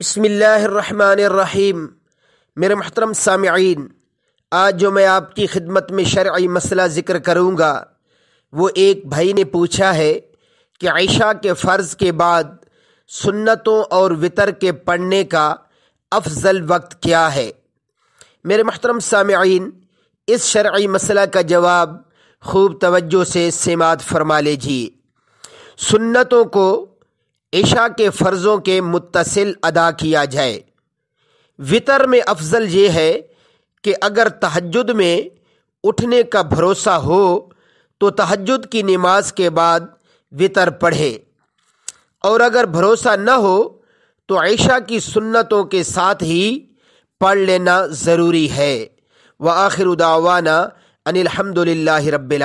बिस्मिल्लाहिर्रहमानिर्रहीम। मेरे मोहतरम सामिईन, आज जो मैं आपकी खिदमत में शरई मसला ज़िक्र करूँगा वो एक भाई ने पूछा है कि इशा के फ़र्ज़ के बाद सुन्नतों और वितर के पढ़ने का अफजल वक्त क्या है। मेरे मोहतरम सामिईन, इस शरई मसला का जवाब खूब तवज्जो से समाअत फरमा लीजिए। सुन्नतों को इशा के फ़र्ज़ों के मुत्तसिल अदा किया जाए। वितर में अफजल ये है कि अगर तहज्जुद में उठने का भरोसा हो तो तहज्जुद की नमाज के बाद वितर पढ़ें, और अगर भरोसा न हो तो इशा की सुन्नतों के साथ ही पढ़ लेना ज़रूरी है। व आखिर दावाना अनिल हम्दुलिल्लाहि रब्बिल आलमीन।